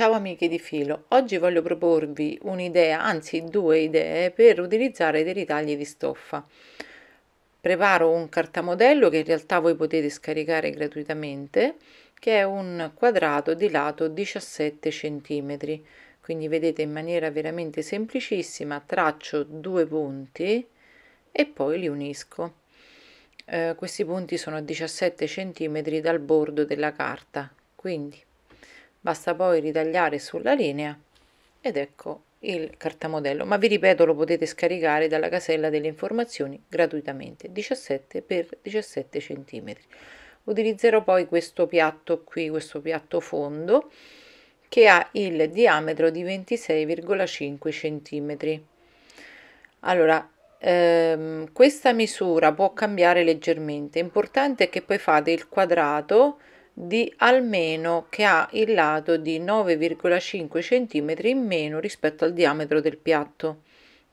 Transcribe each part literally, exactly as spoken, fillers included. Ciao amiche di filo, oggi voglio proporvi un'idea, anzi due idee per utilizzare dei ritagli di stoffa. Preparo un cartamodello che in realtà voi potete scaricare gratuitamente, che è un quadrato di lato diciassette centimetri, quindi vedete in maniera veramente semplicissima traccio due punti e poi li unisco. Eh, questi punti sono diciassette centimetri dal bordo della carta, quindi basta poi ritagliare sulla linea ed ecco il cartamodello, ma vi ripeto lo potete scaricare dalla casella delle informazioni gratuitamente, diciassette per diciassette centimetri. Utilizzerò poi questo piatto qui, questo piatto fondo che ha il diametro di ventisei virgola cinque centimetri. Allora, ehm, questa misura può cambiare leggermente, importante è che poi fate il quadrato di almeno che ha il lato di nove virgola cinque centimetri in meno rispetto al diametro del piatto,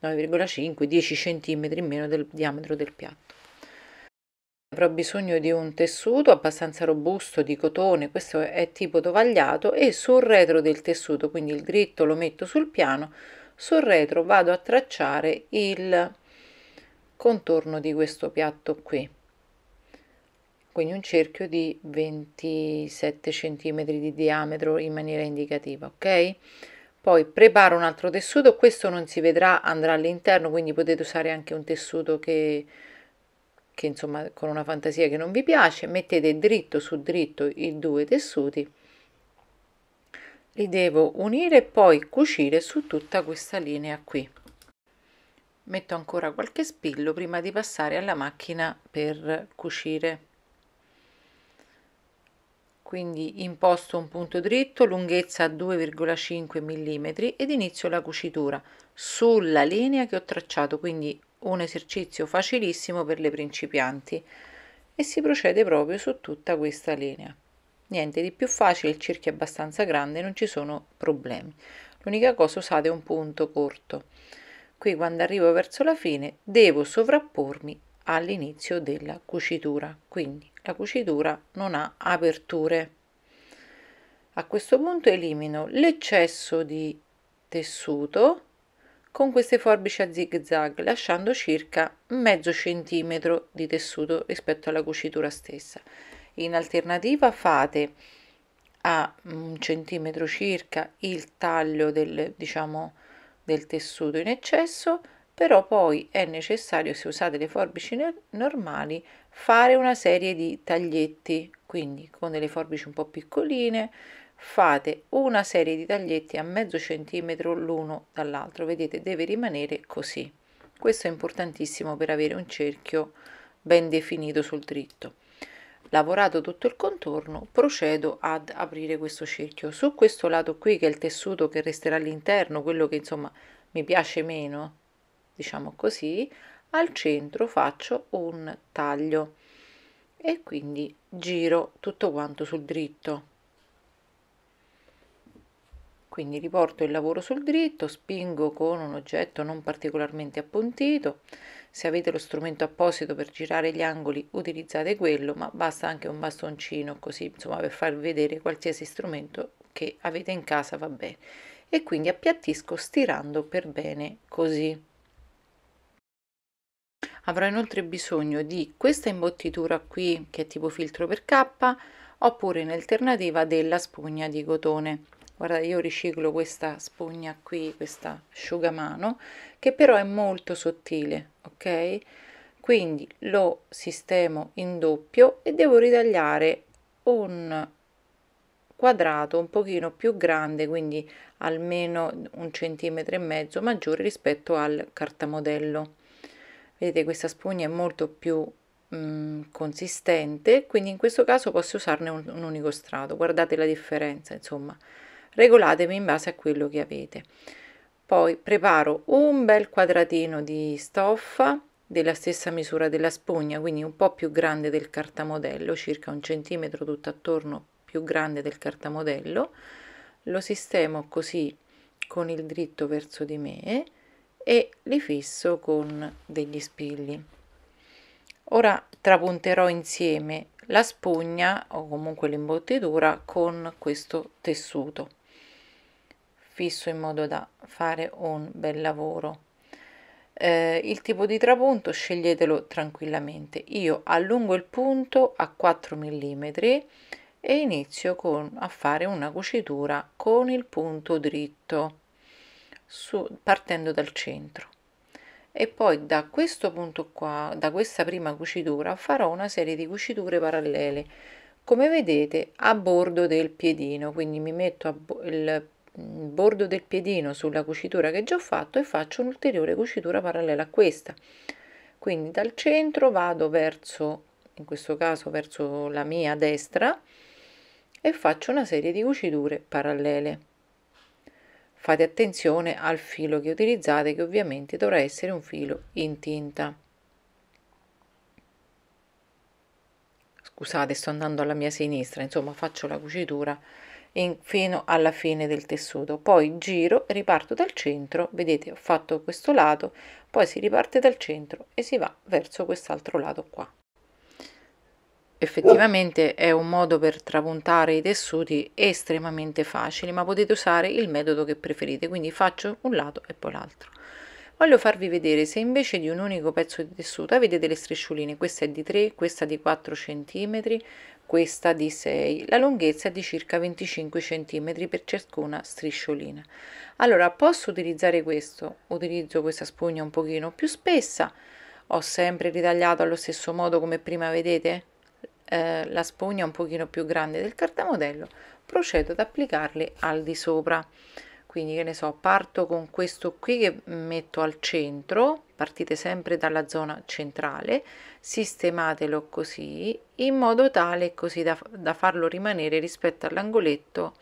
nove virgola cinque dieci centimetri in meno del diametro del piatto. Avrò bisogno di un tessuto abbastanza robusto di cotone, questo è tipo tovagliato, e sul retro del tessuto, quindi il dritto lo metto sul piano, sul retro vado a tracciare il contorno di questo piatto qui. Quindi un cerchio di ventisette centimetri di diametro in maniera indicativa, ok? Poi preparo un altro tessuto, questo non si vedrà, andrà all'interno, quindi potete usare anche un tessuto che, che insomma con una fantasia che non vi piace. Mettete dritto su dritto i due tessuti, li devo unire e poi cucire su tutta questa linea qui. Metto ancora qualche spillo prima di passare alla macchina per cucire. Quindi imposto un punto dritto, lunghezza due virgola cinque millimetri ed inizio la cucitura sulla linea che ho tracciato, quindi un esercizio facilissimo per le principianti, e si procede proprio su tutta questa linea. Niente di più facile, il cerchio è abbastanza grande, non ci sono problemi. L'unica cosa, usate un punto corto. Qui quando arrivo verso la fine devo sovrappormi all'inizio della cucitura, quindi la cucitura non ha aperture. A questo punto elimino l'eccesso di tessuto con queste forbici a zig zag, lasciando circa mezzo centimetro di tessuto rispetto alla cucitura stessa. In alternativa fate a un centimetro circa il taglio del, diciamo, del tessuto in eccesso, però poi è necessario, se usate le forbici normali, fare una serie di taglietti, quindi con delle forbici un po' piccoline fate una serie di taglietti a mezzo centimetro l'uno dall'altro, vedete deve rimanere così. Questo è importantissimo per avere un cerchio ben definito sul dritto. Lavorato tutto il contorno, procedo ad aprire questo cerchio. Su questo lato qui, che è il tessuto che resterà all'interno, quello che insomma mi piace meno, diciamo così, al centro faccio un taglio e quindi giro tutto quanto sul dritto, quindi riporto il lavoro sul dritto, spingo con un oggetto non particolarmente appuntito. Se avete lo strumento apposito per girare gli angoli utilizzate quello, ma basta anche un bastoncino, così insomma per far vedere qualsiasi strumento che avete in casa va bene, e quindi appiattisco stirando per bene così. Avrò inoltre bisogno di questa imbottitura qui che è tipo filtro per cappa, oppure in alternativa della spugna di cotone. Guardate, io riciclo questa spugna qui, questa asciugamano, che però è molto sottile, ok? Quindi lo sistemo in doppio e devo ritagliare un quadrato un pochino più grande, quindi almeno un centimetro e mezzo maggiore rispetto al cartamodello. Vedete, questa spugna è molto più mh, consistente, quindi in questo caso posso usarne un, un unico strato. Guardate la differenza, insomma, regolatevi in base a quello che avete. Poi preparo un bel quadratino di stoffa della stessa misura della spugna, quindi un po' più grande del cartamodello, circa un centimetro tutto attorno più grande del cartamodello. Lo sistemo così con il dritto verso di me e li fisso con degli spilli. Ora trapunterò insieme la spugna o comunque l'imbottitura con questo tessuto. fisso in modo da fare un bel lavoro. Eh, il tipo di trapunto sceglietelo tranquillamente. Io allungo il punto a quattro millimetri e inizio con, a fare una cucitura con il punto dritto su, partendo dal centro, e poi da questo punto qua, da questa prima cucitura, farò una serie di cuciture parallele, come vedete, a bordo del piedino. Quindi mi metto a bo- il bordo del piedino sulla cucitura che già ho fatto e faccio un'ulteriore cucitura parallela a questa. Quindi dal centro vado verso, in questo caso verso la mia destra, e faccio una serie di cuciture parallele. Fate attenzione al filo che utilizzate, che ovviamente dovrà essere un filo in tinta. Scusate, sto andando alla mia sinistra, insomma faccio la cucitura In, fino alla fine del tessuto, poi giro, riparto dal centro. Vedete, ho fatto questo lato, poi si riparte dal centro e si va verso quest'altro lato qua. Effettivamente è un modo per trapuntare i tessuti estremamente facile, ma potete usare il metodo che preferite, quindi faccio un lato e poi l'altro. Voglio farvi vedere se invece di un unico pezzo di tessuto avete delle striscioline. Questa è di tre, questa di quattro centimetri, questa di sei, la lunghezza è di circa venticinque centimetri per ciascuna strisciolina. Allora posso utilizzare questo, utilizzo questa spugna un pochino più spessa, ho sempre ritagliato allo stesso modo come prima, vedete, eh, la spugna un pochino più grande del cartamodello, procedo ad applicarle al di sopra. Quindi, che ne so, parto con questo qui che metto al centro, partite sempre dalla zona centrale, sistematelo così, in modo tale così da, da farlo rimanere rispetto all'angoletto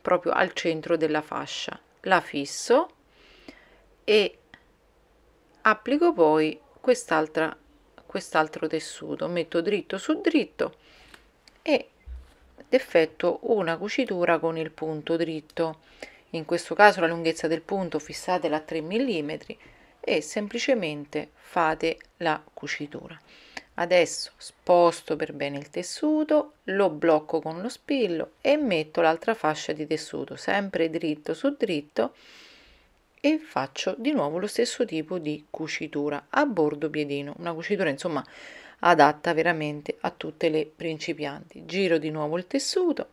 proprio al centro della fascia. La fisso e applico poi quest'altra, quest'altro tessuto, metto dritto su dritto e effettuo una cucitura con il punto dritto. In questo caso la lunghezza del punto fissatela a tre millimetri e semplicemente fate la cucitura. Adesso sposto per bene il tessuto, lo blocco con lo spillo e metto l'altra fascia di tessuto sempre dritto su dritto e faccio di nuovo lo stesso tipo di cucitura a bordo piedino, una cucitura insomma adatta veramente a tutte le principianti. Giro di nuovo il tessuto,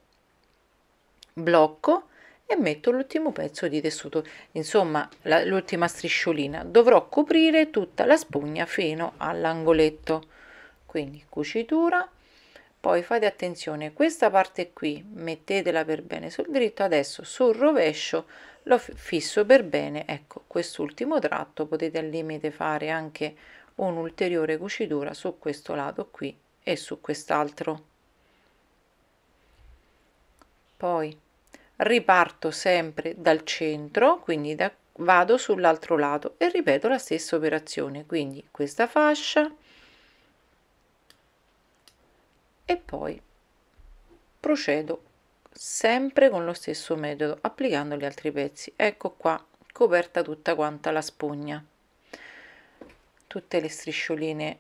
blocco e metto l'ultimo pezzo di tessuto, insomma l'ultima strisciolina. Dovrò coprire tutta la spugna fino all'angoletto, quindi cucitura. Poi fate attenzione, questa parte qui mettetela per bene sul dritto. Adesso sul rovescio lo fisso per bene, ecco quest'ultimo tratto. Potete al limite fare anche un'ulteriore cucitura su questo lato qui e su quest'altro. Poi riparto sempre dal centro, quindi da, vado sull'altro lato e ripeto la stessa operazione, quindi questa fascia e poi procedo sempre con lo stesso metodo applicando gli altri pezzi. Ecco qua coperta tutta quanta la spugna, tutte le striscioline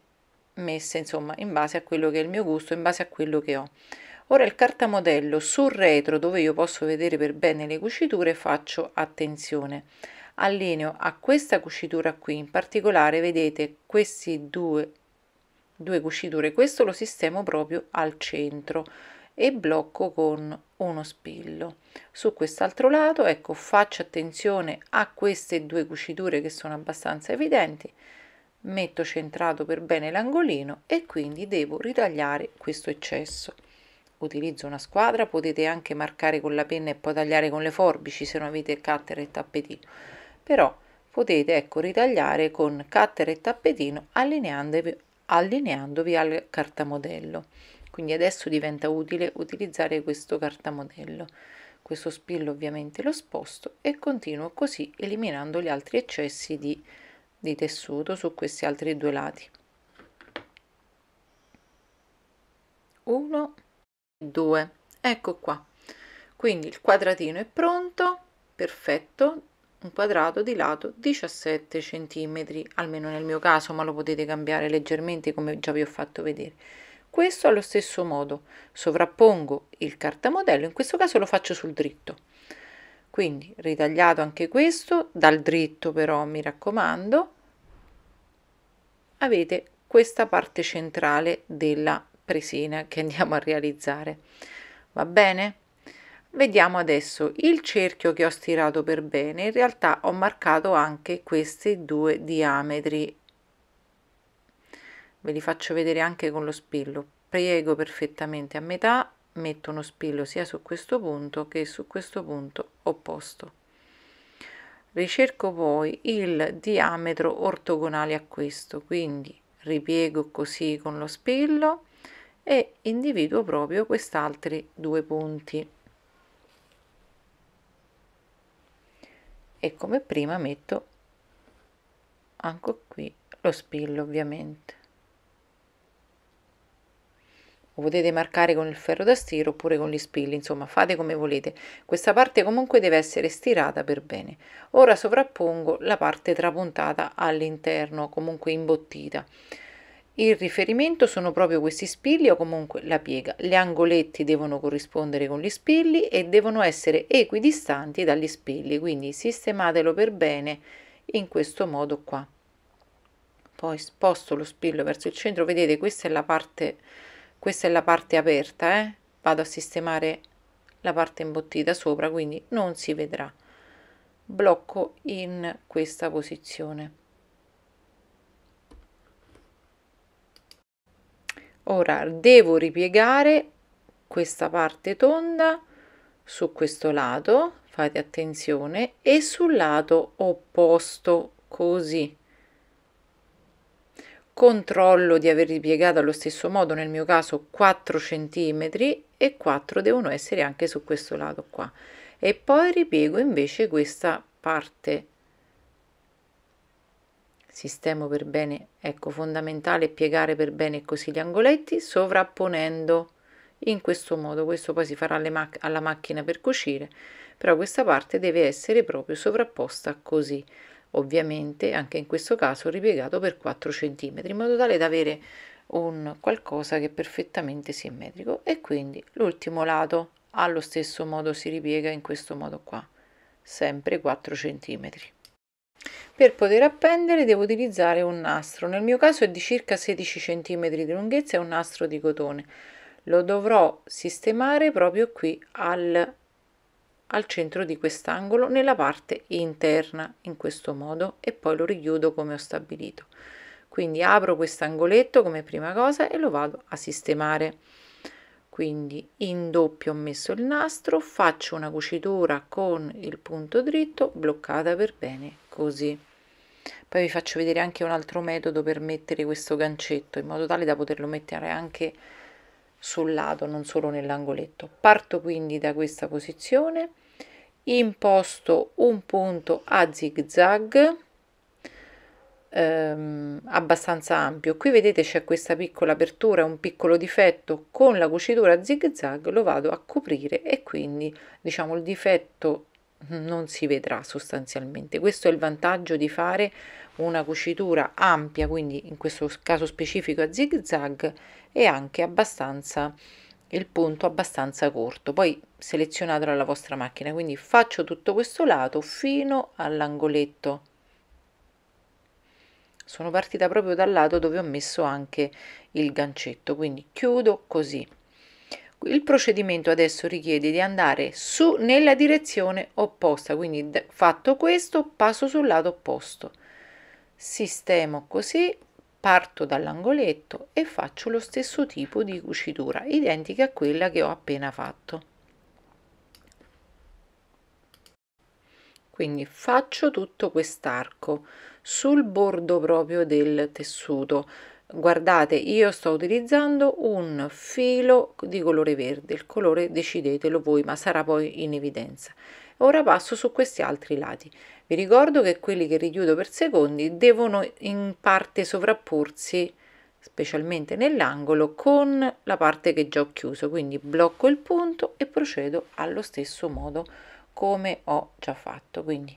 messe insomma in base a quello che è il mio gusto, in base a quello che ho. Ora il cartamodello sul retro, dove io posso vedere per bene le cuciture, faccio attenzione, allineo a questa cucitura qui in particolare. Vedete questi due due cuciture, questo lo sistemo proprio al centro e blocco con uno spillo. Su quest'altro lato, ecco, faccio attenzione a queste due cuciture che sono abbastanza evidenti, metto centrato per bene l'angolino e quindi devo ritagliare questo eccesso. Utilizzo una squadra, potete anche marcare con la penna e poi tagliare con le forbici se non avete cutter e tappetino, però potete, ecco, ritagliare con cutter e tappetino allineandovi, allineandovi al cartamodello. Quindi adesso diventa utile utilizzare questo cartamodello. Questo spillo ovviamente lo sposto e continuo così, eliminando gli altri eccessi di di tessuto su questi altri due lati. Uno e due, ecco qua. Quindi il quadratino è pronto, perfetto, un quadrato di lato diciassette centimetri, almeno nel mio caso, ma lo potete cambiare leggermente come già vi ho fatto vedere. Questo allo stesso modo sovrappongo il cartamodello, in questo caso lo faccio sul dritto. quindi ritagliato anche questo dal dritto, però mi raccomando, avete questa parte centrale della presina che andiamo a realizzare. Va bene? Vediamo adesso il cerchio che ho stirato per bene. In realtà ho marcato anche questi due diametri, ve li faccio vedere anche con lo spillo. Piego perfettamente a metà, metto uno spillo sia su questo punto che su questo punto opposto. Ricerco poi il diametro ortogonale a questo, quindi ripiego così con lo spillo e individuo proprio quest'altri due punti, e come prima metto anche qui lo spillo. Ovviamente lo potete marcare con il ferro da stiro oppure con gli spilli, insomma fate come volete. Questa parte comunque deve essere stirata per bene. Ora sovrappongo la parte trapuntata all'interno, comunque imbottita. Il riferimento sono proprio questi spilli o comunque la piega. Gli angoletti devono corrispondere con gli spilli e devono essere equidistanti dagli spilli, quindi sistematelo per bene in questo modo qua. Poi sposto lo spillo verso il centro. Vedete, questa è la parte, questa è la parte aperta, eh? Vado a sistemare la parte imbottita sopra, quindi non si vedrà. Blocco in questa posizione. Ora devo ripiegare questa parte tonda su questo lato, fate attenzione, e sul lato opposto, così. Controllo di aver ripiegato allo stesso modo, nel mio caso quattro centimetri, e quattro devono essere anche su questo lato qua. E poi ripiego invece questa parte. Sistemo per bene, ecco, fondamentale piegare per bene così gli angoletti, sovrapponendo in questo modo. Questo poi si farà alle mac- alla macchina per cucire, però questa parte deve essere proprio sovrapposta così. Ovviamente anche in questo caso ripiegato per quattro centimetri, in modo tale da avere un qualcosa che è perfettamente simmetrico. E quindi l'ultimo lato allo stesso modo si ripiega in questo modo qua, sempre quattro centimetri. Per poter appendere devo utilizzare un nastro, nel mio caso è di circa sedici centimetri di lunghezza, è un nastro di cotone. Lo dovrò sistemare proprio qui al, al centro di quest'angolo, nella parte interna, in questo modo, e poi lo richiudo come ho stabilito. Quindi apro quest'angoletto come prima cosa e lo vado a sistemare. Quindi in doppio ho messo il nastro, faccio una cucitura con il punto dritto, bloccata per bene così. Poi vi faccio vedere anche un altro metodo per mettere questo gancetto, in modo tale da poterlo mettere anche sul lato, non solo nell'angoletto. Parto quindi da questa posizione, imposto un punto a zig zag Ehm, abbastanza ampio. Qui vedete c'è questa piccola apertura, un piccolo difetto. Con la cucitura zig zag lo vado a coprire e quindi, diciamo, il difetto non si vedrà sostanzialmente. Questo è il vantaggio di fare una cucitura ampia, quindi in questo caso specifico a zig zag, e anche abbastanza, il punto abbastanza corto. Poi selezionatelo alla vostra macchina. Quindi faccio tutto questo lato fino all'angoletto. Sono partita proprio dal lato dove ho messo anche il gancetto, quindi chiudo così. Il procedimento adesso richiede di andare su nella direzione opposta, quindi fatto questo passo sul lato opposto, sistemo così, parto dall'angoletto e faccio lo stesso tipo di cucitura, identica a quella che ho appena fatto. Quindi faccio tutto quest'arco sul bordo proprio del tessuto. Guardate, io sto utilizzando un filo di colore verde, il colore decidetelo voi, ma sarà poi in evidenza. Ora passo su questi altri lati. Vi ricordo che quelli che richiudo per secondi devono in parte sovrapporsi, specialmente nell'angolo, con la parte che già ho chiuso, quindi blocco il punto e procedo allo stesso modo come ho già fatto. Quindi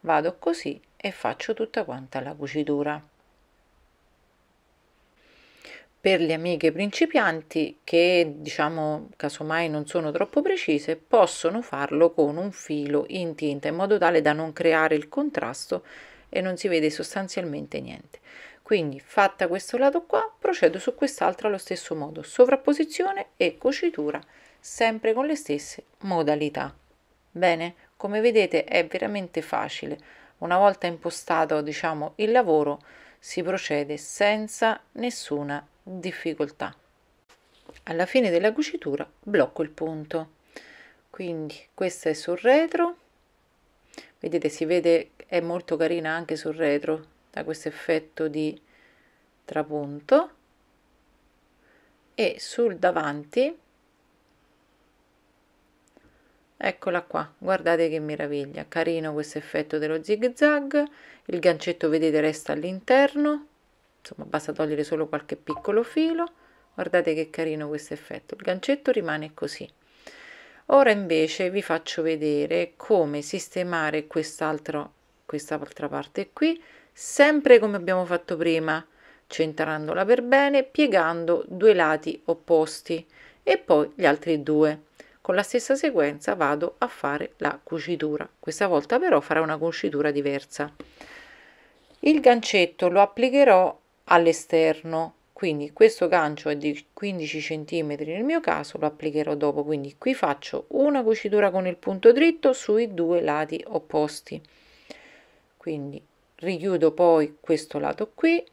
vado così e faccio tutta quanta la cucitura. per le amiche principianti che, diciamo, casomai non sono troppo precise, possono farlo con un filo in tinta in modo tale da non creare il contrasto e non si vede sostanzialmente niente. Quindi, fatta questo lato qua, procedo su quest'altra allo stesso modo, sovrapposizione e cucitura, sempre con le stesse modalità. Bene, come vedete è veramente facile. Una volta impostato, diciamo, il lavoro, si procede senza nessuna difficoltà. Alla fine della cucitura blocco il punto. Quindi questa è sul retro, vedete, si vede, è molto carina anche sul retro, da questo effetto di trapunto. E sul davanti, eccola qua, guardate che meraviglia, carino questo effetto dello zig zag, il gancetto vedete resta all'interno, insomma basta togliere solo qualche piccolo filo, guardate che carino questo effetto, il gancetto rimane così. Ora invece vi faccio vedere come sistemare quest'altra quest'altra parte qui, sempre come abbiamo fatto prima, centrandola per bene, piegando due lati opposti e poi gli altri due. Con la stessa sequenza vado a fare la cucitura, questa volta però farò una cucitura diversa. Il gancetto lo applicherò all'esterno, quindi questo gancio è di quindici centimetri nel mio caso, lo applicherò dopo, quindi qui faccio una cucitura con il punto dritto sui due lati opposti, quindi richiudo poi questo lato qui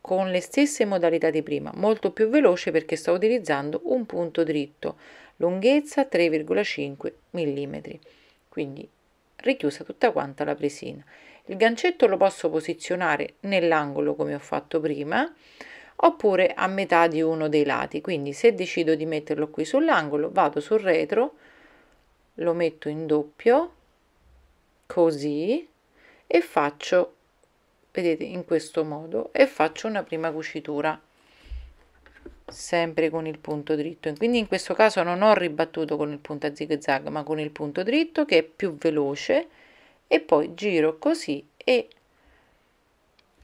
con le stesse modalità di prima, molto più veloce perché sto utilizzando un punto dritto, lunghezza tre virgola cinque millimetri, quindi richiusa tutta quanta la presina. Il gancetto lo posso posizionare nell'angolo come ho fatto prima oppure a metà di uno dei lati, quindi se decido di metterlo qui sull'angolo vado sul retro, lo metto in doppio così e faccio, vedete, in questo modo, e faccio una prima cucitura sempre con il punto dritto. Quindi in questo caso non ho ribattuto con il punto a zig zag ma con il punto dritto che è più veloce, e poi giro così e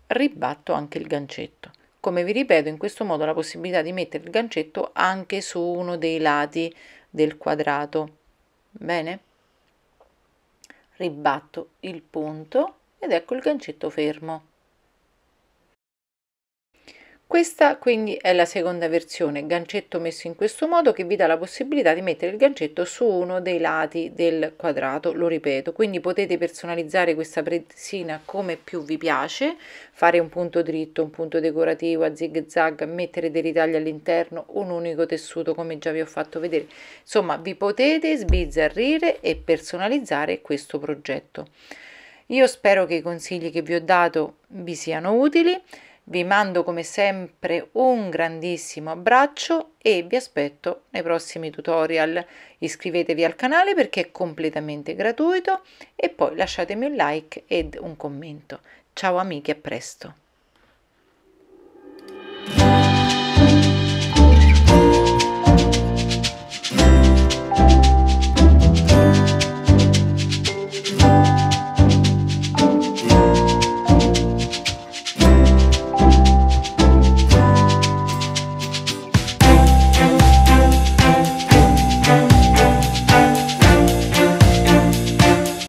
ribatto anche il gancetto. Come vi ripeto, in questo modo ho la possibilità di mettere il gancetto anche su uno dei lati del quadrato. Bene, ribatto il punto ed ecco il gancetto fermo. Questa quindi è la seconda versione, gancetto messo in questo modo, che vi dà la possibilità di mettere il gancetto su uno dei lati del quadrato, lo ripeto, quindi potete personalizzare questa presina come più vi piace, fare un punto dritto, un punto decorativo a zig zag, mettere dei ritagli all'interno, un unico tessuto come già vi ho fatto vedere, insomma vi potete sbizzarrire e personalizzare questo progetto. Io spero che i consigli che vi ho dato vi siano utili. Vi mando come sempre un grandissimo abbraccio e vi aspetto nei prossimi tutorial. Iscrivetevi al canale perché è completamente gratuito e poi lasciatemi un like ed un commento. Ciao amiche, a presto!